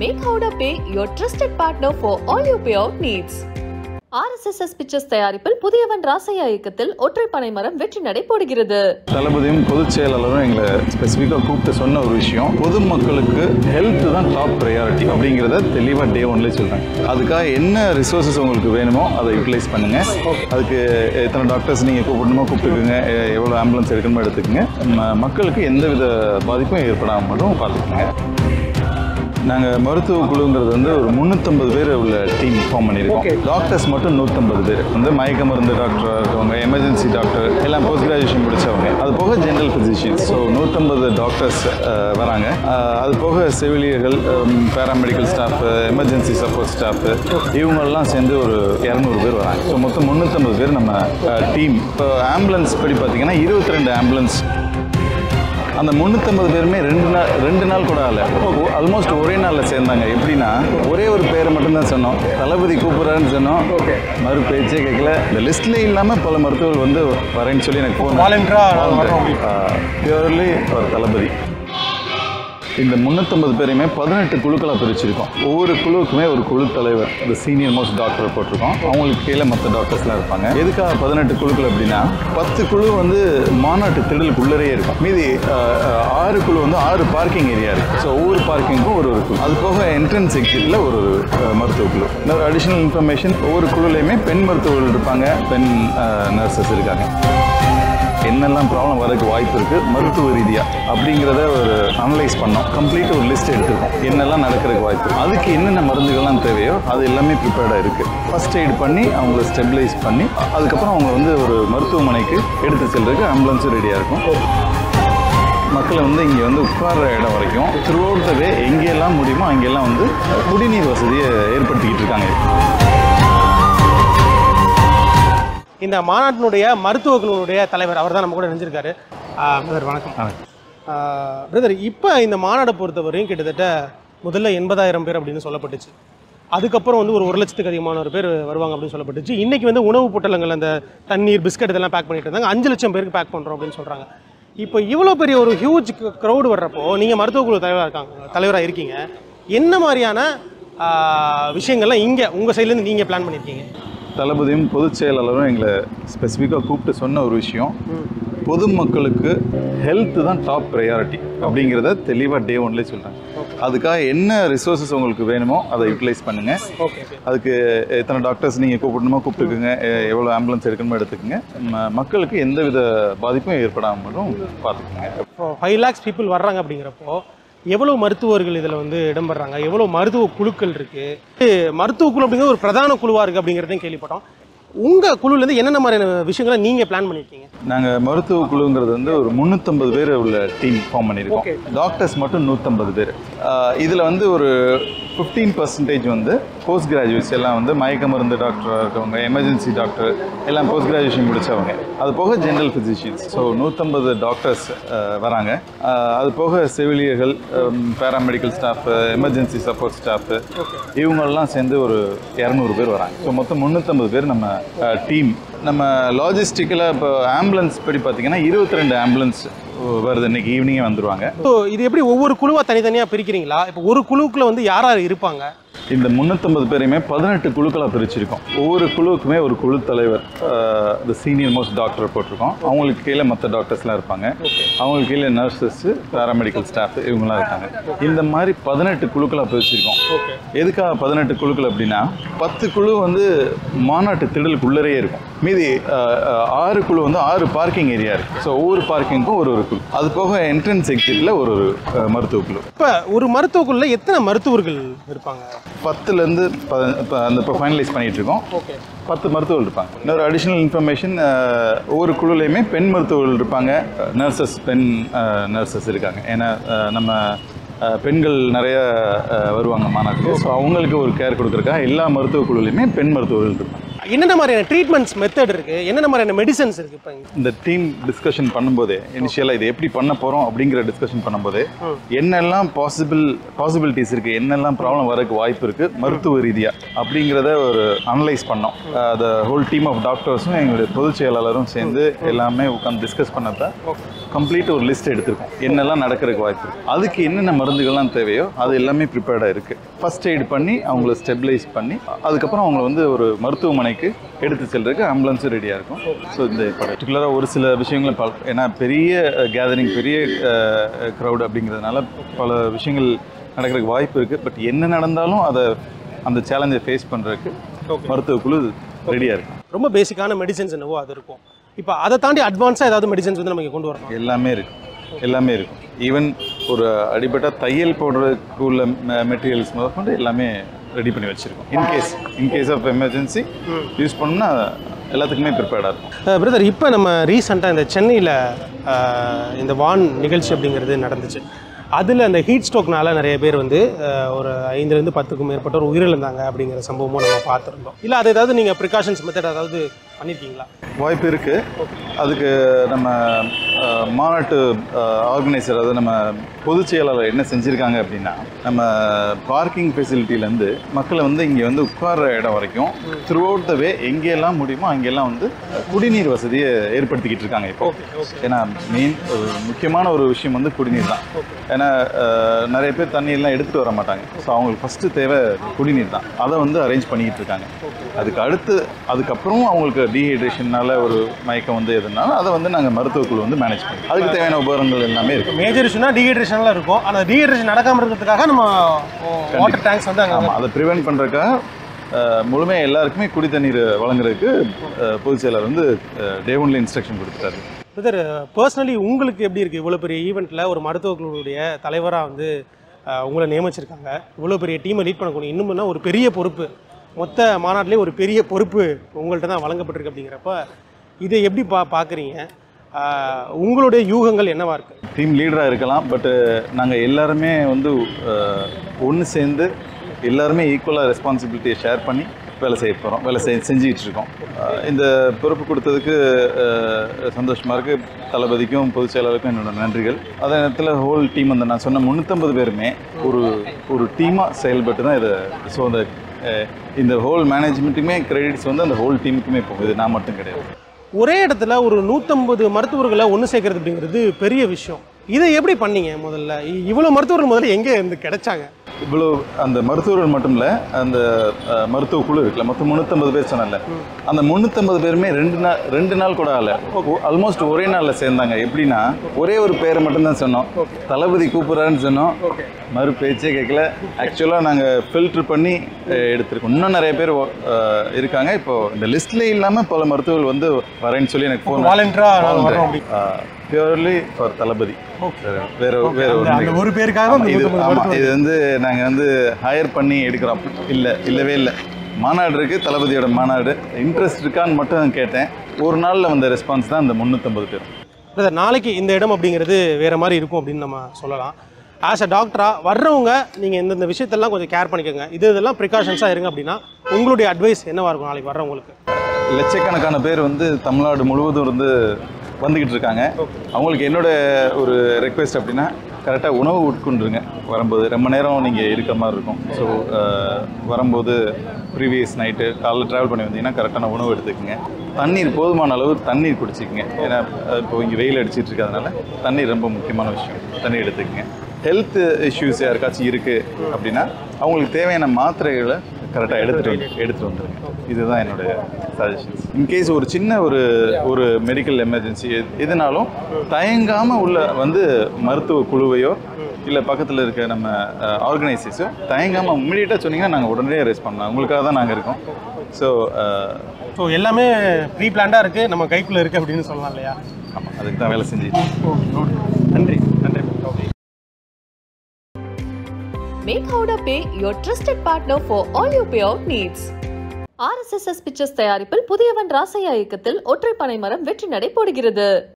Make Howdah Pay your trusted partner for all your payout needs. RSS Pictures தயாரிப்பில் புதியவன் ராசையா இயக்கத்தில் ஒற்றை பனைமரம் வெற்றி நடை போடுகிறது. தளபதியும் பொதுச் செயலாளரும் எங்களை ஸ்பெசிஃபிக்காக கூப்பிட்டு சொன்ன ஒரு விஷயம், பொதுமக்களுக்கு ஹெல்த் தான் டாப் ப்ரையாரிட்டி அப்படிங்கிறத தெளிவாக டே ஒன்ல சொல்றாங்க. அதுக்காக என்ன ரிசோர்ஸஸ் உங்களுக்கு வேணுமோ அதை யூட்டிலைஸ் பண்ணுங்க. அதுக்கு எத்தனை டாக்டர்ஸ் நீங்க கூப்பிடணுமோ கூப்பிட்டுக்குங்க, எவ்வளோ ஆம்புலன்ஸ் எடுக்கணுமோ எடுத்துக்கங்க, மக்களுக்கு எந்தவித பாதிப்பும் ஏற்படாமல் மட்டும் பார்த்துக்கோங்க. நாங்கள் மருத்துவ குழுங்கிறது வந்து ஒரு 350 பேர் உள்ள டீம் ஃபார்ம் பண்ணியிருக்கோம். டாக்டர்ஸ் மட்டும் 150 பேர் வந்து மயக்க மருந்து டாக்டராக இருக்கவங்க, எமர்ஜென்சி டாக்டர் எல்லாம் போஸ்ட் கிராஜுவேஷன் முடித்தவங்க, அது போக ஜென்ரல் ஃபிசிஷியன்ஸ். ஸோ 150 டாக்டர்ஸ் வராங்க. அது போக செவிலியர்கள், paramedical staff, emergency support staff, இவங்கெல்லாம் சேர்ந்து ஒரு 200 பேர் வராங்க. ஸோ மொத்தம் 350 பேர் நம்ம டீம். இப்போ ஆம்புலன்ஸ் படி பார்த்திங்கன்னா 22 ஆம்புலன்ஸ். அந்த 350 பேருமே ரெண்டு நாள் கூட ஆகலை, ஆல்மோஸ்ட் ஒரே நாளில் சேர்ந்தாங்க. எப்படின்னா ஒரே ஒரு பேரை மட்டும்தான் சொன்னோம், தளபதி கூப்பிட்றான்னு சொன்னோம், மறு பேச்சே கேட்கல. இந்த லிஸ்ட்ல இல்லாமல் பல மருத்துவர்கள் வந்து வரேன்னு சொல்லி எனக்கு பியூர்லி ஒரு தளபதி. இந்த 350 பேரையுமே 18 குழுக்களாக பிரிச்சிருக்கோம். ஒவ்வொரு குழுவுக்குமே ஒரு குழு தலைவர், இந்த சீனியர் மோஸ்ட் டாக்டர் போட்டிருக்கோம். அவங்களுக்கு கீழே மற்ற டாக்டர்ஸ்லாம் இருப்பாங்க. எதுக்காக 18 குழுக்கள் அப்படின்னா, 10 குழு வந்து மாநாட்டு திடலுக்குள்ளே இருக்கும், மீதி 6 குழு வந்து 6 பார்க்கிங் ஏரியா இருக்குது. ஸோ ஒவ்வொரு பார்க்கிங்க்கும் ஒரு குழு, அது போக என்ட்ரன்ஸ் எக்ஸிட்டில் ஒரு மருத்துவ குழு. இன்னொரு அடிஷ்னல் இன்ஃபர்மேஷன், ஒவ்வொரு குழுலையுமே பெண் மருத்துவர்கள் இருப்பாங்க, பெண் நர்சஸ் இருக்காங்க. என்னெல்லாம் ப்ராப்ளம் வரதுக்கு வாய்ப்பு இருக்குது மருத்துவ ரீதியாக அப்படிங்கிறத ஒரு அனலைஸ் பண்ணோம். கம்ப்ளீட்டாக ஒரு லிஸ்ட் எடுத்துருக்கோம், என்னெல்லாம் நடக்கிறதுக்கு வாய்ப்பு, அதுக்கு என்னென்ன மருந்துகள்லாம் தேவையோ அது எல்லாமே ப்ரிப்பேர்டாக இருக்குது. ஃபஸ்ட் எய்ட் பண்ணி அவங்கள ஸ்டெபிலைஸ் பண்ணி அதுக்கப்புறம் அவங்க வந்து ஒரு மருத்துவமனைக்கு எடுத்து செல்றதுக்கு ஆம்புலன்ஸும் ரெடியாக இருக்கும். மக்களை வந்து இங்கே வந்து உட்கார்ற இடம் வரைக்கும் த்ரூ அவுட் த வே எங்கெல்லாம் முடியுமோ அங்கெல்லாம் வந்து குடிநீர் வசதியை ஏற்படுத்திக்கிட்டு இருக்காங்க. இந்த மாநாட்டினுடைய மருத்துவ குழுவுடைய தலைவர் அவர் தான் நம்ம கூட நினைஞ்சிருக்காரு. பிரதர் வணக்கம். பிரதர், இப்போ இந்த மாநாடை பொறுத்தவரையும் கிட்டத்தட்ட முதல்ல 80,000 பேர் அப்படின்னு சொல்லப்பட்டுச்சு. அதுக்கப்புறம் வந்து ஒரு 1,00,000க்கு அதிகமான பேர் வருவாங்க அப்படின்னு சொல்லப்பட்டுச்சு. இன்றைக்கி வந்து உணவு பொட்டலங்கள், அந்த தண்ணீர், பிஸ்கட் இதெல்லாம் பேக் பண்ணிட்டு இருந்தாங்க. 5,00,000 பேருக்கு பேக் பண்ணுறோம் அப்படின்னு சொல்கிறாங்க. இப்போ இவ்வளோ பெரிய ஒரு ஹியூஜ் க்ரௌடு வர்றப்போ நீங்கள் மருத்துவ குழு தலைவராக இருக்கீங்க, என்ன மாதிரியான விஷயங்கள்லாம் இங்கே உங்கள் சைட்லேருந்து நீங்கள் பிளான் பண்ணியிருக்கீங்க? தளபதியும் பொதுச் செயலாளரும் எங்களை ஸ்பெசிஃபிக்காக கூப்பிட்டு சொன்ன ஒரு விஷயம், பொதுமக்களுக்கு ஹெல்த்து தான் டாப் ப்ரையாரிட்டி அப்படிங்கிறத தெளிவாக டே ஒன்லேயே சொல்கிறாங்க. அதுக்காக என்ன ரிசோர்ஸஸ் உங்களுக்கு வேணுமோ அதை யூட்டிலைஸ் பண்ணுங்கள். அதுக்கு எத்தனை டாக்டர்ஸ் நீங்கள் கூப்பிடணுமோ கூப்பிட்டுக்குங்க, எவ்வளோ ஆம்புலன்ஸ் எடுக்கணுமோ எடுத்துக்கோங்க, மக்களுக்கு எந்தவித பாதிப்பும் ஏற்படாமலும் பார்த்துக்கோங்க. இப்போ 5 lakhs பீப்புள் வர்றாங்க அப்படிங்கிறப்போ எவ்வளோ மருத்துவர்கள் இதில் வந்து இடம்பெறாங்க, எவ்வளோ மருத்துவ குழுக்கள் இருக்குது? மருத்துவ குழு அப்படிங்கிறது ஒரு பிரதான குழுவாக இருக்குது அப்படிங்கிறதையும் கேள்விப்பட்டோம். உங்கள் குழுலேருந்து என்னென்ன மாதிரியான விஷயங்களை நீங்கள் பிளான் பண்ணியிருக்கீங்க? நாங்கள் மருத்துவ குழுங்கிறது வந்து ஒரு 350 பேர் உள்ள டீம் ஃபார்ம் பண்ணியிருக்கோம். டாக்டர்ஸ் மட்டும் 150 பேர். இதில் வந்து ஒரு 15% வந்து போஸ்ட் கிராஜுவேட்ஸ் எல்லாம் வந்து மயக்க மருந்து டாக்டராக இருக்கவங்க, எமர்ஜென்சி டாக்டர் எல்லாம் போஸ்ட் கிராஜுவேஷன் முடித்தவங்க, அது போக ஜென்ரல் ஃபிசிஷியன்ஸ். ஸோ 150 டாக்டர்ஸ் வராங்க. அது போக செவிலியர்கள், paramedical staff, emergency support staff, இவங்கெல்லாம் சேர்ந்து ஒரு 200 பேர் வராங்க. ஸோ மொத்தம் 350 பேர் நம்ம டீம். நம்ம லாஜிஸ்டிக்கில் இப்போ ஆம்புலன்ஸ் படி பார்த்திங்கன்னா 22 ஆம்புலன்ஸ் வருது, இன்னைக்கு ஈவினிங்கே வந்துடுவாங்க. ஸோ இது எப்படி ஒவ்வொரு குழுவாக தனித்தனியாக பிரிக்கிறீங்களா? இப்போ ஒரு குழுக்குள்ளே வந்து யார் யார் இருப்பாங்க? இந்த 350 பேரையுமே 18 குழுக்களாக பிரிச்சிருக்கோம். ஒவ்வொரு குழுவுக்குமே ஒரு குழு தலைவர், இந்த சீனியர் மோஸ்ட் டாக்டர் போட்டிருக்கோம். அவங்களுக்கு கீழே மற்ற டாக்டர்ஸ்லாம் இருப்பாங்க, அவங்களுக்கு கீழே நர்சஸ்ஸு, பேராமெடிக்கல் ஸ்டாஃப் இவங்களாம் இருக்காங்க. இந்த மாதிரி 18 குழுக்களாக பிரிச்சிருக்கோம். எதுக்காக 18 குழுக்கள் அப்படின்னா, 10 குழு வந்து மாநாட்டு திடலுக்குள்ளே இருக்கும், மீதி 6 குழு வந்து 6 பார்க்கிங் ஏரியா இருக்குது. ஸோ ஒவ்வொரு பார்க்கிங்க்கும் ஒரு குழு, அது போக என்ட்ரன்ஸ் எக்ஸிட்டில் ஒரு மருத்துவ குழு. இப்போ ஒரு மருத்துவ குழுல எத்தனை மருத்துவர்கள் இருப்பாங்க? 10லேருந்து இப்போ ஃபைனலைஸ் பண்ணிகிட்டு இருக்கோம். 10 மருத்துவர்கள் இருப்பாங்க. இன்னொரு அடிஷ்னல் இன்ஃபர்மேஷன், ஒவ்வொரு குழுலையுமே பெண் மருத்துவர்கள் இருப்பாங்க, நர்சஸ், பெண் நர்சஸ் இருக்காங்க. ஏன்னா நம்ம பெண்கள் நிறைய வருவாங்க மாநாட்டுக்கு. ஸோ அவங்களுக்கு ஒரு கேர் கொடுக்குறக்காக எல்லா மருத்துவ குழுலையுமே பெண் மருத்துவர்கள் இருப்பாங்க. treatments method medicines இந்த டீம் டிஸ்கஷன் பண்ணும்போது இனிஷியலா இது எப்படி பண்ண போறோம் அப்படிங்கற டிஸ்கஷன் பண்ணும்போது என்னெல்லாம் பாசிபிலிட்டிஸ் இருக்கு என்னெல்லாம் ப்ராப்ளம் வரக்கு வாய்ப்பு இருக்கு மருத்துவ ரீதியா அப்படிங்கறத ஒரு அனலைஸ் பண்ணோம் the whole team of doctors எங்களுடைய பொதுச் செயலாளரும் சேர்ந்து எல்லாமே உட்கார்ந்து டிஸ்கஸ் பண்ணப்ப complete ஒரு லிஸ்ட் எடுத்துறோம் என்னெல்லாம் நடக்கறக்கு வாய்ப்பு இருக்கு அதுக்கு என்னென்ன மருந்துகள்லாம் தேவையோ அது எல்லாமே prepared இருக்கு first aid பண்ணி அவங்களை ஸ்டெபிலைஸ் பண்ணி அதுக்கு அப்புறம் அவங்களை வந்து ஒரு மருத்துவமனைக்கு எடுத்து செல்றதுக்கு ஆம்புலன்ஸ் ரெடியா இருக்கும் சோ இந்த பர்టిక్యులரா ஒரு சில விஷயங்களை ஏனா பெரிய கேதரிங் பெரிய கிரவுட் அப்படிங்கிறதுனால பல விஷயங்கள் நடக்கிறதுக்கு வாய்ப்பு இருக்கு பட் என்ன நடந்தாலும் அத அந்த சவாலை ஃபேஸ் பண்றதுக்கு மருத்துவக்குழு ரெடியா இருக்கு ரொம்ப பேசிக்கான மெடிசின்ஸ் என்னவோ அது இருக்கும் இப்போ அத தாண்டி அட்வான்ஸா ஏதாவது மெடிசின்ஸ் வந்து நமக்கு கொண்டு வரணும் எல்லாமே இருக்கு எல்லாமே இருக்கு ஈவன் ஒரு அடிபட்டா தையல் போடுறதுக்கு உள்ள மெட்டீரியல்ஸ் முதற்கொண்டு எல்லாமே ரெடி பண்ணி வச்சிருக்கோம் in case of emergency use பண்ணா எல்லாத்துக்குமே prepared ஆகும் பிரதர் இப்போ நம்ம ரீசன்ட்டா இந்த சென்னையில இந்த வான் நிகழ்ச்சி அப்படிங்கிறது நடந்துச்சு அதுல அந்த ஹீட் ஸ்ட்ரோக்னால நிறைய பேர் வந்து ஒரு 5 இருந்து 10 க்கு மேற்பட்ட ஒரு உயிரிழந்தாங்க அப்படிங்கற சம்பவமும் நம்ம பார்த்திருந்தோம் இல்ல அது ஏதாவது நீங்க precautions method ஏதாவது பண்ணிருக்கீங்களா வாய்ப்பு இருக்கு அதுக்கு நம்ம மாநாட்டு ஆர்கனைசர் அதாவது நம்ம பொதுச் செயலாளர் என்ன செஞ்சிருக்காங்க அப்படின்னா நம்ம parking facility ல இருந்து மக்களே வந்து இங்க வந்து உட்கார்ற இடம் வரைக்கும் throughout the way எங்க எல்லாம் முடியுமோ அங்க எல்லாம் வந்து குடிநீர் வசதியை ஏற்படுத்திக்கிட்டு இருக்காங்க இப்போ ஏனா மெயின் ஒரு முக்கியமான ஒரு விஷயம் வந்து குடிநீர் தான் ஏனா நிறைய பேர் தண்ணி எல்லாம் எடுத்து வர மாட்டாங்க சோ அவங்களுக்கு ஃபர்ஸ்ட் தேவை குடிநீர் தான் அத வந்து அரேஞ்ச் பண்ணிட்டு இருக்காங்க அதுக்கு அடுத்து அதுக்கு அப்புறம் அவங்களுக்கு டீஹைட்ரேஷனால ஒரு மயக்கம் வந்து எதுனால அத வந்து நாங்க மருத்துவக்குழு வந்து மேனேஜ் பண்ணோம் அதுக்கு தேவையான உபகரணங்கள் எல்லாமே இருக்கு மேஜர் இஷ்யூனா டீஹைட்ரேஷன்ல இருக்கும் ஆனா டீஹைட்ரேஷன் நடக்காம இருக்கிறதுக்காக நம்ம வாட்டர் டாங்க்ஸ் வந்து அங்க ஆமா அத பிரிவென்ட் பண்றதுக்காக முழுமே எல்லாருக்குமே குடி தண்ணீர் வழங்குறதுக்கு பொதுச் செயலாளர் வந்து டே ஒன்ல இன்ஸ்ட்ரக்ஷன் கொடுத்துட்டாரு பிரதர் पर्सनली உங்களுக்கு எப்படி இருக்கு இவ்வளவு பெரிய ஈவென்ட்ல ஒரு மருத்துவக்குழுவுடைய தலைவரா வந்து உங்களை நியமிச்சிருக்காங்க இவ்வளவு பெரிய டீமை லீட் பண்ணணும் இன்னும்னா ஒரு பெரிய பொறுப்பு மொத்த மாநாட்டிலே ஒரு பெரிய பொறுப்பு உங்கள்ட்ட தான் வழங்கப்பட்டிருக்கு அப்படிங்கறப்ப இதை எப்படி பாக்குறீங்க உங்களுடைய யூகங்கள் என்னவா இருக்கு டீம் லீடரா இருக்கலாம் பட் நாங்க எல்லாரும் வந்து ஒன்னு சேர்ந்து எல்லாரும் ஈக்குவலா ரெஸ்பான்சிபிலிட்டியை ஷேர் பண்ணி வேலை செய்ய போறோம் வேலை செஞ்சிட்டு இருக்கோம் இந்த பொறுப்பு கொடுத்ததுக்கு சந்தோஷமா இருக்கு தளபதிக்கும் பொதுச் செயலாளருக்கும் என்னோட நன்றிகள் அதே நேரத்தில் ஹோல் டீம் அந்த நான் சொன்ன 350 பேருமே ஒரு டீமா செயல்பட்டு தான் இதை ஸோ அந்த இந்த ஹோல் மேனேஜ்மெண்ட்டுக்குமே கிரெடிட்ஸ் வந்து அந்த ஹோல் டீமுக்குமே போகுது நான் மட்டும் கிடையாது ஒரே இடத்துல ஒரு 150 மருத்துவர்களை ஒன்று சேர்க்கறது அப்படிங்கிறது பெரிய விஷயம் இதை எப்படி பண்ணீங்க முதல்ல இவ்வளோ மருத்துவர்கள் முதல்ல எங்கே இருந்து கிடைச்சாங்க இவ்வளோ அந்த மருத்துவர்கள் மட்டும் இல்லை அந்த மருத்துவ குழு இருக்குல்ல மொத்தம் 350 பேர் சொன்னால அந்த 350 பேருமே ரெண்டு நாள் கூட ஆகல ஆல்மோஸ்ட் ஒரே நாளில் சேர்ந்தாங்க எப்படின்னா ஒரே ஒரு பேரை மட்டும்தான் சொன்னோம் தளபதி கூப்பிட்றாருன்னு சொன்னோம் மறு பேச்சே கேட்கல ஆக்சுவலாக நாங்கள் ஃபில்டர் பண்ணி எடுத்திருக்கோம் இன்னும் நிறைய பேர் இருக்காங்க இப்போ இந்த லிஸ்ட்லேயே இல்லாமல் பல மருத்துவர்கள் வந்து வரேன்னு சொல்லி எனக்கு ஃபோன் பியூர்லி ஃபார் தளபதி வேற ஒரு பேருக்காக இது வந்து நாங்கள் வந்து ஹையர் பண்ணி எடுக்கிறோம் இல்லவே இல்லை மாநாடு இருக்குது தளபதியோட மாநாடு இன்ட்ரெஸ்ட் இருக்கான்னு மட்டும் கேட்டேன் ஒரு நாளில் வந்த ரெஸ்பான்ஸ் தான் இந்த 350 பேர் பிரதர் நாளைக்கு இந்த இடம் அப்படிங்கிறது வேறு மாதிரி இருக்கும் அப்படின்னு நம்ம சொல்லலாம் ஆஸ் அ டாக்டராக வர்றவங்க நீங்கள் எந்தெந்த விஷயத்தெல்லாம் கொஞ்சம் கேர் பண்ணிக்கோங்க இதெல்லாம் ப்ரிகாஷன்ஸாக இருங்க அப்படின்னா உங்களுடைய அட்வைஸ் என்னவாக இருக்கும் நாளைக்கு வர்றவங்களுக்கு லட்சக்கணக்கான பேர் வந்து தமிழ்நாடு முழுவதும் இருந்து வந்துக்கிட்டு இருக்காங்க அவங்களுக்கு என்னோட ஒரு ரெக்வெஸ்ட் அப்படின்னா கரெக்டாக உணவு உட்கொண்டுருங்க வரும்போது ரொம்ப நேரம் நீங்கள் இருக்கிற மாதிரி இருக்கும் ஸோ வரும்போது ப்ரீவியஸ் நைட்டு காலைல ட்ராவல் பண்ணி வந்தீங்கன்னா கரெக்டான உணவு எடுத்துக்கோங்க தண்ணீர் போதுமான அளவு தண்ணீர் குடிச்சிக்கோங்க ஏன்னா இப்போ இங்கே வெயில் அடிச்சிட்டு இருக்கிறதுனால தண்ணீர் ரொம்ப முக்கியமான விஷயம் தண்ணி எடுத்துக்கோங்க ஹெல்த் இஷ்யூஸ் யாருக்காச்சும் இருக்குது அப்படின்னா அவங்களுக்கு தேவையான மாத்திரைகளை கரெக்டாக எடுத்துகிட்டு வந்துருங்க இதுதான் என்னுடைய சஜஷன்ஸ் இன்கேஸ் ஒரு சின்ன ஒரு மெடிக்கல் எமர்ஜென்சி எதுனாலும் தயங்காமல் உள்ள வந்து மருத்துவ குழுவையோ இல்லை பக்கத்தில் இருக்க நம்ம ஆர்கனைசர்ஸோ தயங்காமல் இம்மிடியேட்டாக சொன்னீங்கன்னா நாங்கள் உடனே ரெஸ்ட் பண்ணலாம் உங்களுக்காக தான் நாங்கள் இருக்கோம் ஸோ எல்லாமே ப்ரீ பிளான்டாக இருக்குது நம்ம கைக்குள்ளே இருக்குது அப்படின்னு சொல்லலாம் இல்லையா ஆமாம் அதுக்கு தான் வேலை செஞ்சுட்டு நன்றி Make Howdah Pay your trusted partner for all your payout needs. RSSS Pictures தயாரிப்பில் புதியவன் ராசையா இயக்கத்தில் ஒற்றை பனைமரம் வெற்றி நடை போடுகிறது.